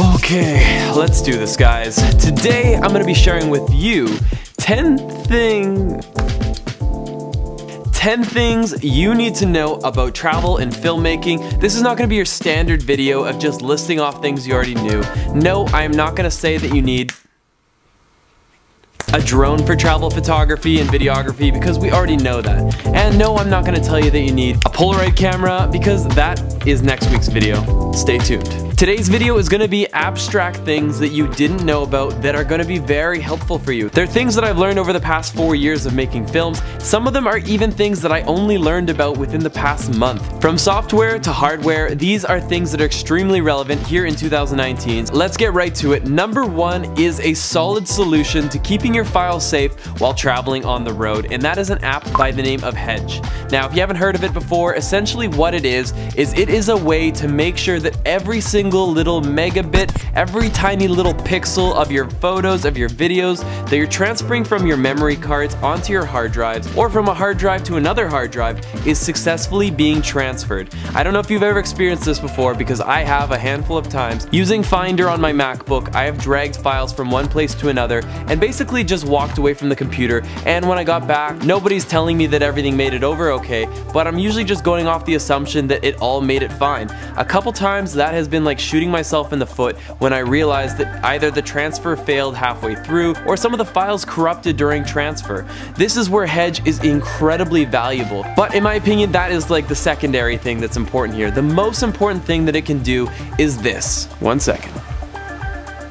Okay, let's do this, guys. Today, I'm gonna be sharing with you 10 things you need to know about travel and filmmaking. This is not gonna be your standard video of just listing off things you already knew. No, I'm not gonna say that you need a drone for travel photography and videography because we already know that. And no, I'm not gonna tell you that you need a Polaroid camera because that is next week's video. Stay tuned. Today's video is gonna be abstract things that you didn't know about that are gonna be very helpful for you. They're things that I've learned over the past 4 years of making films. Some of them are even things that I only learned about within the past month. From software to hardware, these are things that are extremely relevant here in 2019. Let's get right to it. Number one is a solid solution to keeping your files safe while traveling on the road, and that is an app by the name of Hedge. Now, if you haven't heard of it before, essentially what it is it is a way to make sure that every single little megabit, every tiny little pixel of your photos, of your videos that you're transferring from your memory cards onto your hard drives or from a hard drive to another hard drive is successfully being transferred. I don't know if you've ever experienced this before because I have a handful of times. Using Finder on my MacBook, I have dragged files from one place to another and basically just walked away from the computer, and when I got back, nobody's telling me that everything made it over okay, but I'm usually just going off the assumption that it all made it fine. A couple times that has been like shooting myself in the foot when I realized that either the transfer failed halfway through or some of the files corrupted during transfer. This is where Hedge is incredibly valuable, but in my opinion that is like the secondary thing that's important here. The most important thing that it can do is this. One second.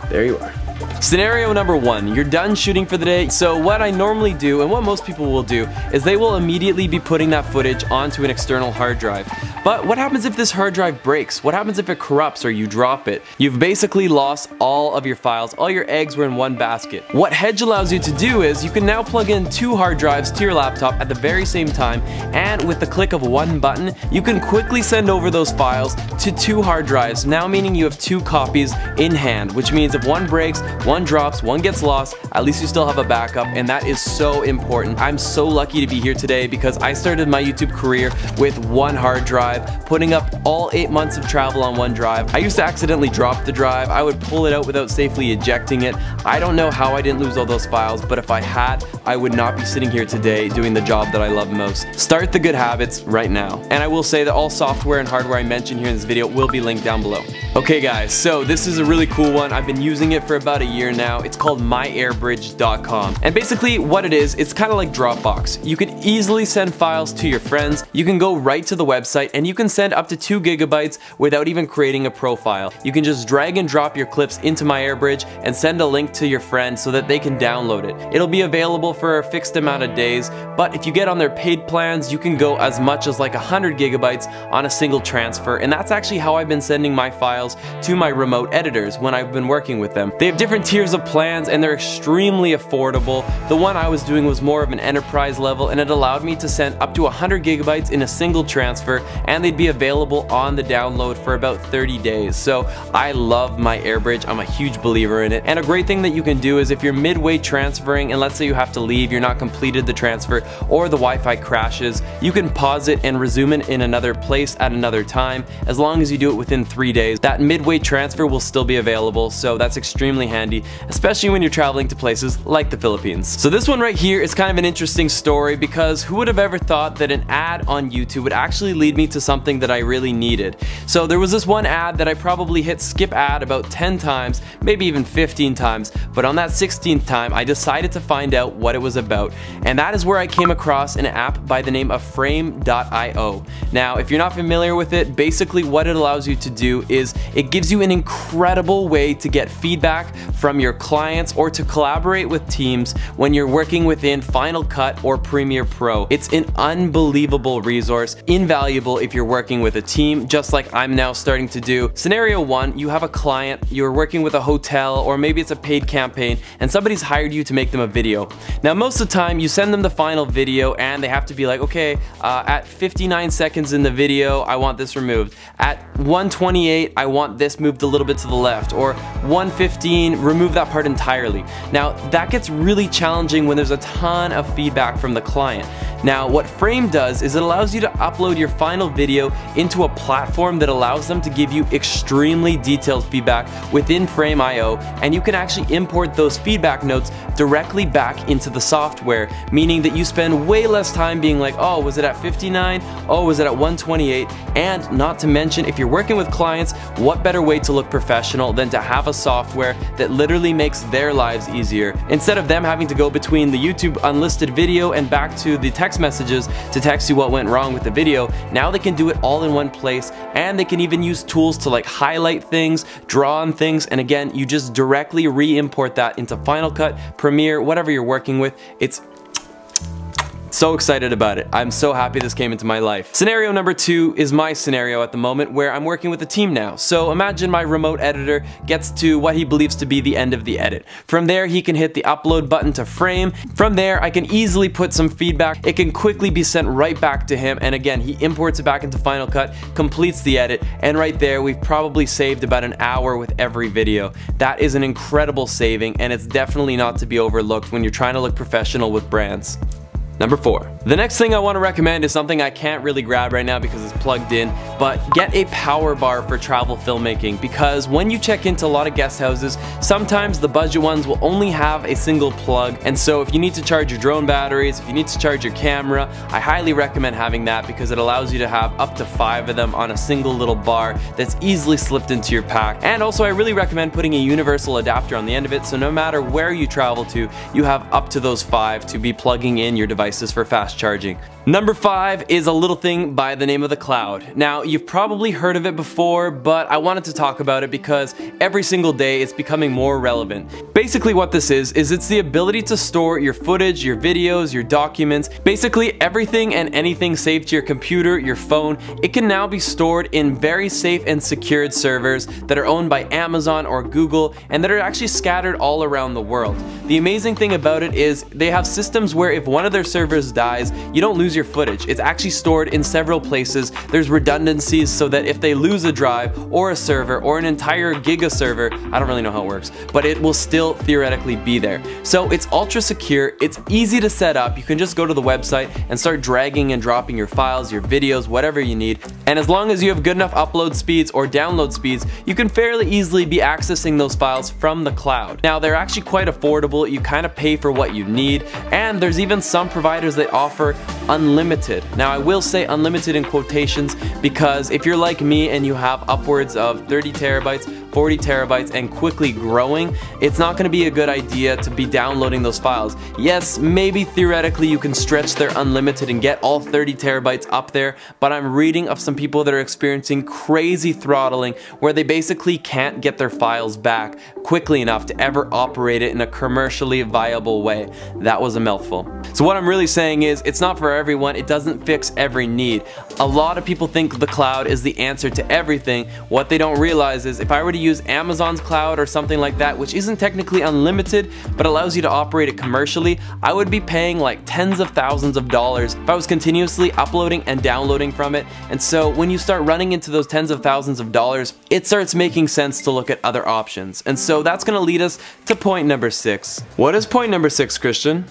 There you are. Scenario number one, you're done shooting for the day. So what I normally do, and what most people will do, is they will immediately be putting that footage onto an external hard drive. But what happens if this hard drive breaks? What happens if it corrupts or you drop it? You've basically lost all of your files. All your eggs were in one basket. What Hedge allows you to do is you can now plug in two hard drives to your laptop at the very same time, and with the click of one button, you can quickly send over those files to two hard drives, now meaning you have two copies in hand, which means if one breaks, one drops, one gets lost, at least you still have a backup, and that is so important. I'm so lucky to be here today because I started my YouTube career with one hard drive, putting up all 8 months of travel on one drive. I used to accidentally drop the drive. I would pull it out without safely ejecting it. I don't know how I didn't lose all those files, but if I had, I would not be sitting here today doing the job that I love most. Start the good habits right now. And I will say that all software and hardware I mentioned here in this video will be linked down below. Okay guys, so this is a really cool one. I've been using it for about a year now. It's called myairbridge.com, and basically what it is, it's kind of like Dropbox. You can easily send files to your friends. You can go right to the website and you can send up to 2 gigabytes without even creating a profile. You can just drag and drop your clips into myairbridge and send a link to your friend so that they can download it. It'll be available for a fixed amount of days, but if you get on their paid plans, you can go as much as like 100 gigabytes on a single transfer, and that's actually how I've been sending my files to my remote editors when I've been working with them. They have different tiers of plans and they're extremely affordable. The one I was doing was more of an enterprise level, and it allowed me to send up to 100 gigabytes in a single transfer, and they'd be available on the download for about 30 days. So I love myairbridge. I'm a huge believer in it. And a great thing that you can do is if you're midway transferring and let's say you have to leave, you're not completed the transfer, or the Wi-Fi crashes, you can pause it and resume it in another place at another time. As long as you do it within 3 days, that midway transfer will still be available. So that's extremely handy, especially when you're traveling to places like the Philippines. So this one right here is kind of an interesting story because who would have ever thought that an ad on YouTube would actually lead me to something that I really needed. So there was this one ad that I probably hit skip ad about 10 times, maybe even 15 times, but on that 16th time I decided to find out what it was about, and that is where I came across an app by the name of Frame.io. Now if you're not familiar with it, basically what it allows you to do is it gives you an incredible way to get feedback from your clients or to collaborate with teams when you're working within Final Cut or Premiere Pro. It's an unbelievable resource, invaluable if you're working with a team, just like I'm now starting to do. Scenario one, you have a client, you're working with a hotel, or maybe it's a paid campaign, and somebody's hired you to make them a video. Now, most of the time, you send them the final video and they have to be like, okay, at 59 seconds in the video, I want this removed. At 128, I want this moved a little bit to the left, or 115, remove that part entirely. Now that gets really challenging when there's a ton of feedback from the client. Now, what Frame does is it allows you to upload your final video into a platform that allows them to give you extremely detailed feedback within Frame.io, and you can actually import those feedback notes directly back into the software, meaning that you spend way less time being like, oh, was it at 59? Oh, was it at 128? And not to mention, if you're working with clients, what better way to look professional than to have a software that literally makes their lives easier. Instead of them having to go between the YouTube unlisted video and back to the text messages to text you what went wrong with the video, now they can do it all in one place, and they can even use tools to like highlight things, draw on things, and again, you just directly re-import that into Final Cut, Premiere, whatever you're working with. It's so excited about it. I'm so happy this came into my life. Scenario number two is my scenario at the moment where I'm working with a team now. So imagine my remote editor gets to what he believes to be the end of the edit. From there, he can hit the upload button to Frame. From there, I can easily put some feedback. It can quickly be sent right back to him. And again, he imports it back into Final Cut, completes the edit. And right there, we've probably saved about an hour with every video. That is an incredible saving, and it's definitely not to be overlooked when you're trying to look professional with brands. Number four. The next thing I want to recommend is something I can't really grab right now because it's plugged in, but get a power bar for travel filmmaking, because when you check into a lot of guest houses, sometimes the budget ones will only have a single plug, and so if you need to charge your drone batteries, if you need to charge your camera, I highly recommend having that because it allows you to have up to 5 of them on a single little bar that's easily slipped into your pack. And also I really recommend putting a universal adapter on the end of it, so no matter where you travel to, you have up to those 5 to be plugging in your device for fast charging. Number 5 is a little thing by the name of the cloud. Now, you've probably heard of it before, but I wanted to talk about it because every single day it's becoming more relevant. Basically what this is it's the ability to store your footage, your videos, your documents, basically everything and anything saved to your computer, your phone. It can now be stored in very safe and secured servers that are owned by Amazon or Google and that are actually scattered all around the world. The amazing thing about it is they have systems where if one of their servers dies, you don't lose your footage. It's actually stored in several places. There's redundancies so that if they lose a drive or a server or an entire giga server, I don't really know how it works, but it will still theoretically be there. So it's ultra secure, it's easy to set up. You can just go to the website and start dragging and dropping your files, your videos, whatever you need. And as long as you have good enough upload speeds or download speeds, you can fairly easily be accessing those files from the cloud. Now they're actually quite affordable. You kind of pay for what you need, and there's even some providers that offer unlimited. Now I will say unlimited in quotations because if you're like me and you have upwards of 30 terabytes, 40 terabytes and quickly growing, it's not gonna be a good idea to be downloading those files. Yes, maybe theoretically you can stretch their unlimited and get all 30 terabytes up there, but I'm reading of some people that are experiencing crazy throttling where they basically can't get their files back quickly enough to ever operate it in a commercially viable way. That was a mouthful. So what I'm really saying is it's not for everyone, it doesn't fix every need. A lot of people think the cloud is the answer to everything. What they don't realize is if I were to use Amazon's cloud or something like that, which isn't technically unlimited but allows you to operate it commercially, I would be paying like tens of thousands of dollars if I was continuously uploading and downloading from it. And so when you start running into those tens of thousands of dollars, it starts making sense to look at other options. And so that's going to lead us to point number 6. What is point number 6, Christian?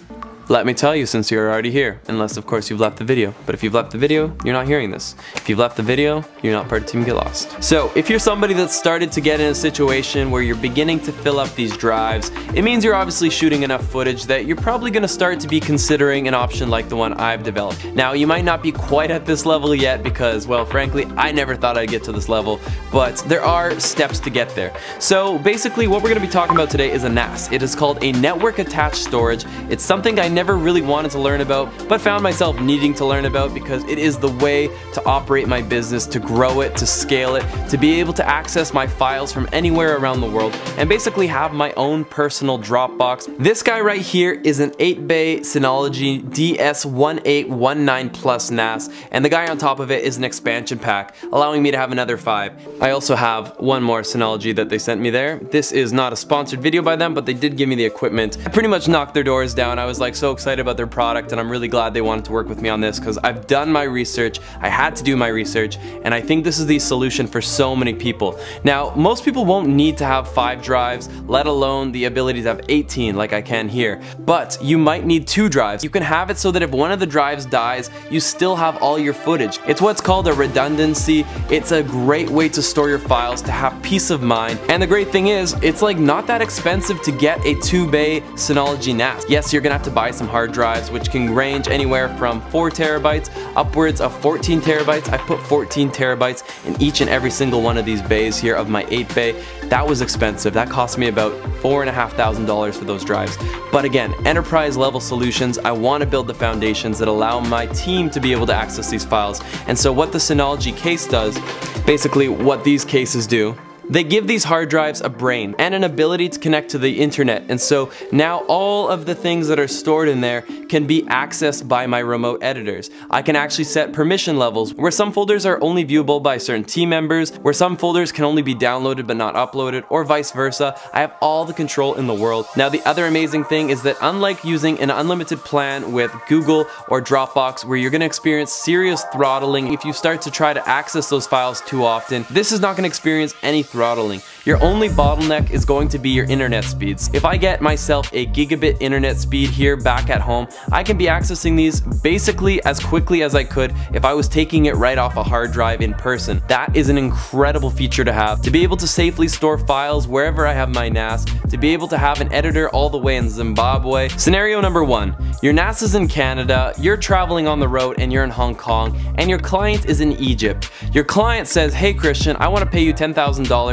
Let me tell you, since you're already here, unless of course you've left the video. But if you've left the video, you're not hearing this. If you've left the video, you're not part of Team Get Lost. So if you're somebody that's started to get in a situation where you're beginning to fill up these drives, it means you're obviously shooting enough footage that you're probably gonna start to be considering an option like the one I've developed. Now you might not be quite at this level yet because, well, frankly, I never thought I'd get to this level, but there are steps to get there. So basically what we're gonna be talking about today is a NAS. It is called a network attached storage. It's something I never really wanted to learn about, but found myself needing to learn about because it is the way to operate my business, to grow it, to scale it, to be able to access my files from anywhere around the world and basically have my own personal Dropbox. This guy right here is an 8-bay Synology DS1819 Plus NAS, and the guy on top of it is an expansion pack, allowing me to have another 5. I also have one more Synology that they sent me there. This is not a sponsored video by them, but they did give me the equipment. I pretty much knocked their doors down. I was like, so so excited about their product, and I'm really glad they wanted to work with me on this because I've done my research, I had to do my research, and I think this is the solution for so many people. Now, most people won't need to have 5 drives, let alone the ability to have 18 like I can here, but you might need 2 drives. You can have it so that if one of the drives dies, you still have all your footage. It's what's called a redundancy. It's a great way to store your files, to have peace of mind, and the great thing is, it's like not that expensive to get a 2-bay Synology NAS. Yes, you're gonna have to buy some hard drives, which can range anywhere from 4 terabytes upwards of 14 terabytes. I put 14 terabytes in each and every single one of these bays here of my 8-bay. That was expensive. That cost me about $4,500 for those drives. But again, enterprise level solutions. I want to build the foundations that allow my team to be able to access these files. And so what the Synology case does, basically what these cases do, they give these hard drives a brain and an ability to connect to the internet, and so now all of the things that are stored in there can be accessed by my remote editors. I can actually set permission levels where some folders are only viewable by certain team members, where some folders can only be downloaded but not uploaded, or vice versa. I have all the control in the world. Now the other amazing thing is that unlike using an unlimited plan with Google or Dropbox where you're going to experience serious throttling if you start to try to access those files too often, this is not going to experience any throttling. Your only bottleneck is going to be your internet speeds. If I get myself a gigabit internet speed here back at home, I can be accessing these basically as quickly as I could if I was taking it right off a hard drive in person. That is an incredible feature to have, to be able to safely store files wherever I have my NAS, to be able to have an editor all the way in Zimbabwe. Scenario number one, your NAS is in Canada, you're traveling on the road and you're in Hong Kong, and your client is in Egypt. Your client says, hey Christian, I want to pay you $10,000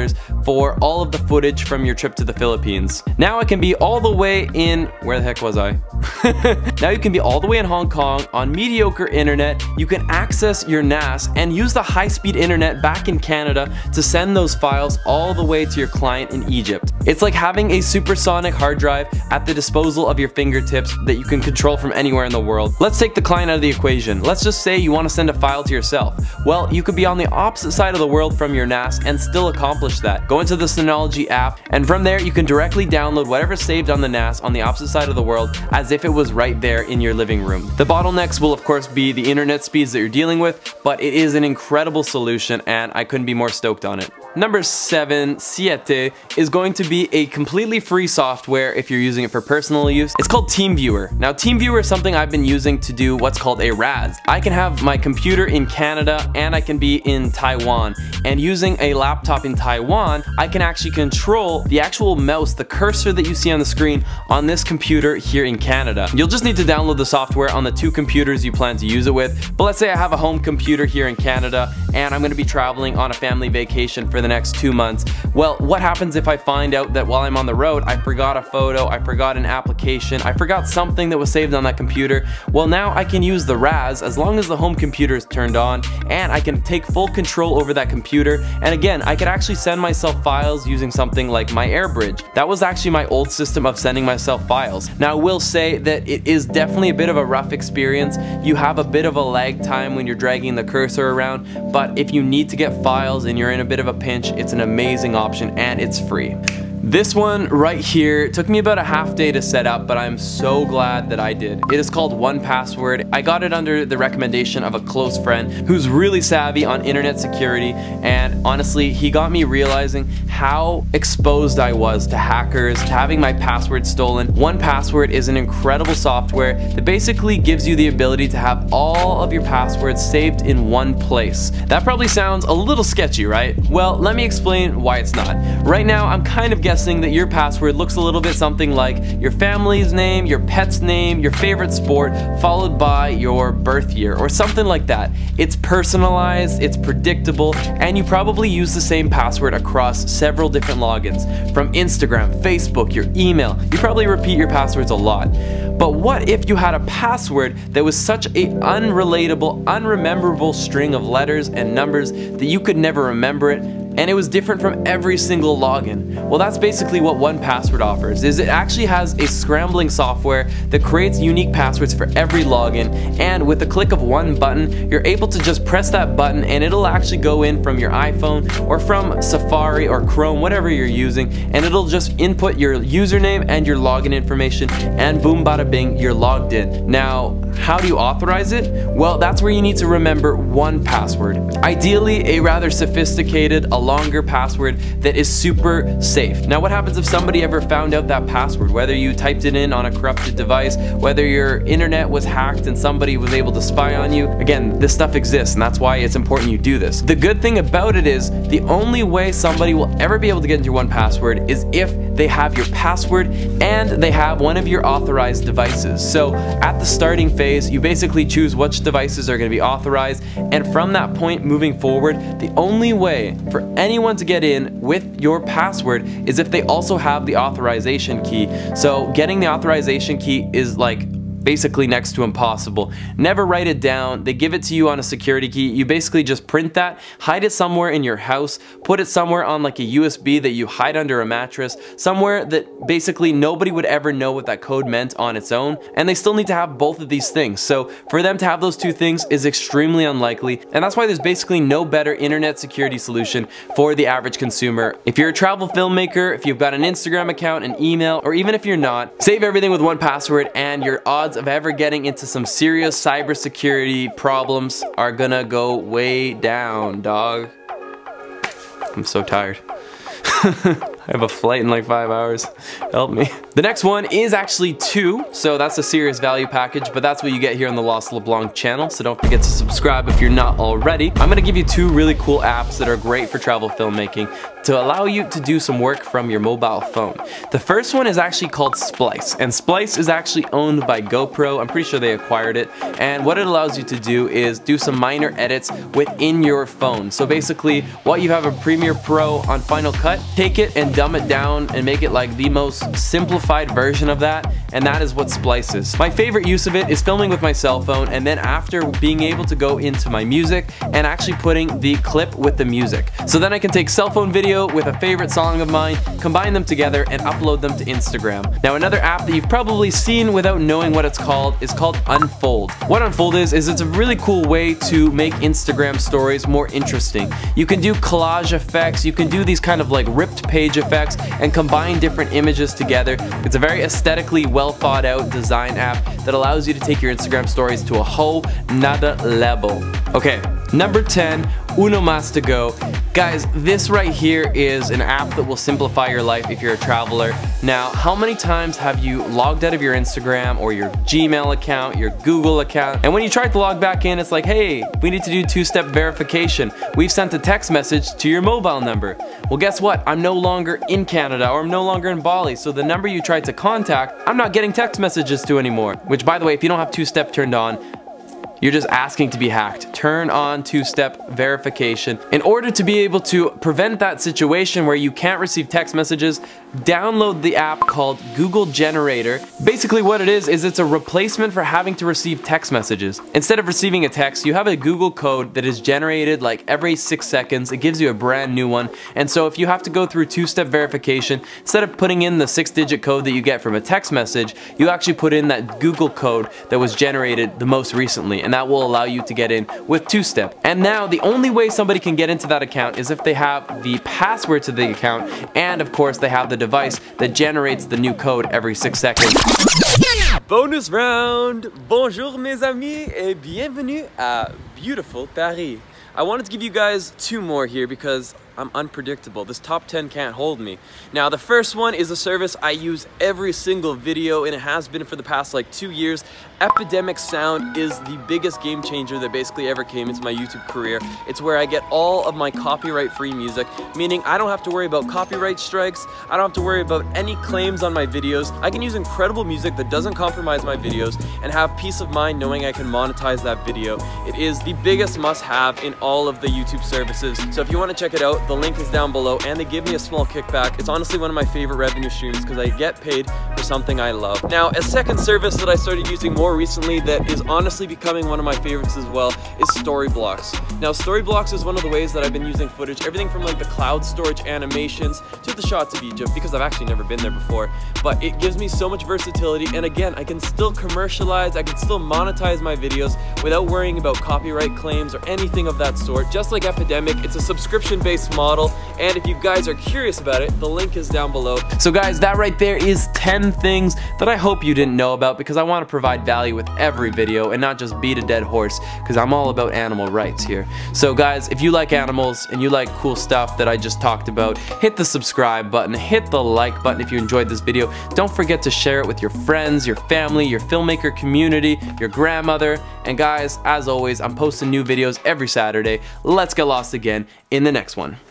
for all of the footage from your trip to the Philippines. Now I can be all the way in, where the heck was I? Now you can be all the way in Hong Kong on mediocre internet. You can access your NAS and use the high-speed internet back in Canada to send those files all the way to your client in Egypt. It's like having a supersonic hard drive at the disposal of your fingertips that you can control from anywhere in the world. Let's take the client out of the equation. Let's just say you want to send a file to yourself. Well, you could be on the opposite side of the world from your NAS and still accomplish that. Go into the Synology app, and from there you can directly download whatever's saved on the NAS on the opposite side of the world as if it was right there in your living room. The bottlenecks will of course be the internet speeds that you're dealing with, but it is an incredible solution and I couldn't be more stoked on it. Number 7 is going to be a completely free software if you're using it for personal use. It's called TeamViewer. Now TeamViewer is something I've been using to do what's called a RAS. I can have my computer in Canada and I can be in Taiwan, and using a laptop in Taiwan, I can actually control the actual mouse, the cursor that you see on the screen on this computer here in Canada. You'll just need to download the software on the 2 computers you plan to use it with, but let's say I have a home computer here in Canada and I'm going to be traveling on a family vacation for the next 2 months. Well, what happens if I find out that while I'm on the road, I forgot a photo, I forgot an application, I forgot something that was saved on that computer? Well, now I can use the RAS as long as the home computer is turned on, and I can take full control over that computer. And again, I could actually send myself files using something like myairbridge. That was actually my old system of sending myself files. Now I will say that it is definitely a bit of a rough experience. You have a bit of a lag time when you're dragging the cursor around, but if you need to get files and you're in a bit of a pinch, it's an amazing option and it's free. This one right here took me about a half day to set up, but I'm so glad that I did. It is called 1Password. I got it under the recommendation of a close friend who's really savvy on internet security, and honestly, he got me realizing how exposed I was to hackers, to having my password stolen. 1Password is an incredible software that basically gives you the ability to have all of your passwords saved in one place. That probably sounds a little sketchy, right? Well, let me explain why it's not. Right now, I'm kind of guessing that your password looks a little bit something like your family's name, your pet's name, your favorite sport, followed by your birth year or something like that. It's personalized, it's predictable, and you probably use the same password across several different logins from Instagram, Facebook, your email. You probably repeat your passwords a lot. But what if you had a password that was such a unrelatable, unrememberable string of letters and numbers that you could never remember it? and it was different from every single login. Well, that's basically what 1Password offers, is it actually has a scrambling software that creates unique passwords for every login, and with the click of one button, you're able to just press that button and it'll actually go in from your iPhone or from Safari or Chrome, whatever you're using, and it'll just input your username and your login information, and boom, bada bing, you're logged in. Now, how do you authorize it? Well, that's where you need to remember 1Password. Ideally, a rather sophisticated, a longer password that is super safe. Now, what happens if somebody ever found out that password? Whether you typed it in on a corrupted device, whether your internet was hacked and somebody was able to spy on you. Again, this stuff exists, and that's why it's important you do this. The good thing about it is the only way somebody will ever be able to get into 1Password is if they have your password and they have one of your authorized devices. So at the starting phase, you basically choose which devices are going to be authorized, and from that point moving forward, the only way for anyone to get in with your password is if they also have the authorization key. So getting the authorization key is like basically next to impossible. Never write it down. They give it to you on a security key. You basically just print that, hide it somewhere in your house, put it somewhere on like a USB that you hide under a mattress, somewhere that basically nobody would ever know what that code meant on its own, and they still need to have both of these things. So for them to have those two things is extremely unlikely, and that's why there's basically no better internet security solution for the average consumer. If you're a travel filmmaker, if you've got an Instagram account, an email, or even if you're not, save everything with 1Password, and your odds of ever getting into some serious cybersecurity problems are gonna go way down, dog. I'm so tired. I have a flight in like 5 hours. Help me. The next one is actually 2, so that's a serious value package, but that's what you get here on the Lost LeBlanc channel, so don't forget to subscribe if you're not already. I'm gonna give you 2 really cool apps that are great for travel filmmaking to allow you to do some work from your mobile phone. The first one is actually called Splice, and Splice is actually owned by GoPro. I'm pretty sure they acquired it, and what it allows you to do is do some minor edits within your phone. So basically, while you have a Premiere Pro on Final Cut, take it and dumb it down and make it like the most simplified version of that, and that is what Splice is. My favorite use of it is filming with my cell phone, and then after being able to go into my music and actually putting the clip with the music. So then I can take cell phone video with a favorite song of mine, combine them together, and upload them to Instagram. Now, another app that you've probably seen without knowing what it's called is called Unfold. What Unfold is it's a really cool way to make Instagram stories more interesting. You can do collage effects, you can do these kind of like ripped page effects and combine different images together. It's a very aesthetically well thought out design app that allows you to take your Instagram stories to a whole nother level. Okay, number 10, uno mas to go. Guys, this right here is an app that will simplify your life if you're a traveler. Now, how many times have you logged out of your Instagram or your Gmail account, your Google account, and when you try to log back in, it's like, hey, we need to do two-step verification. We've sent a text message to your mobile number. Well, guess what? I'm no longer in Canada, or I'm no longer in Bali, so the number you tried to contact, I'm not getting text messages to anymore. Which, by the way, if you don't have two-step turned on, you're just asking to be hacked. Turn on two-step verification. In order to be able to prevent that situation where you can't receive text messages, download the app called Google Generator. Basically what it is it's a replacement for having to receive text messages. Instead of receiving a text, you have a Google code that is generated like every 6 seconds. It gives you a brand new one. And so if you have to go through two-step verification, instead of putting in the 6-digit code that you get from a text message, you actually put in that Google code that was generated the most recently. And that will allow you to get in with two-step. And now the only way somebody can get into that account is if they have the password to the account, and of course they have the device that generates the new code every 6 seconds. Bonus round! Bonjour mes amis et bienvenue à beautiful Paris. I wanted to give you guys 2 more here because I'm unpredictable. This top 10 can't hold me. Now, the first one is a service I use every single video, and it has been for the past like 2 years. Epidemic Sound is the biggest game changer that basically ever came into my YouTube career. It's where I get all of my copyright-free music, meaning I don't have to worry about copyright strikes, I don't have to worry about any claims on my videos. I can use incredible music that doesn't compromise my videos and have peace of mind knowing I can monetize that video. It is the biggest must-have in all of the YouTube services. So if you want to check it out, The link is down below, and they give me a small kickback. It's honestly one of my favorite revenue streams because I get paid for something I love. Now, a second service that I started using more recently that is honestly becoming one of my favorites as well is Storyblocks. Now, Storyblocks is one of the ways that I've been using footage, everything from like the cloud storage animations to the shots of Egypt, because I've actually never been there before, but it gives me so much versatility, and again, I can still commercialize, I can still monetize my videos without worrying about copyright claims or anything of that sort. Just like Epidemic, it's a subscription-based model, and if you guys are curious about it, the link is down below. So guys, that right there is 10 things that I hope you didn't know about, because I want to provide value with every video and not just beat a dead horse, because I'm all about animal rights here. So guys, if you like animals and you like cool stuff that I just talked about, hit the subscribe button, hit the like button if you enjoyed this video. Don't forget to share it with your friends, your family, your filmmaker community, your grandmother, and guys, as always, I'm posting new videos every Saturday. Let's get lost again in the next one.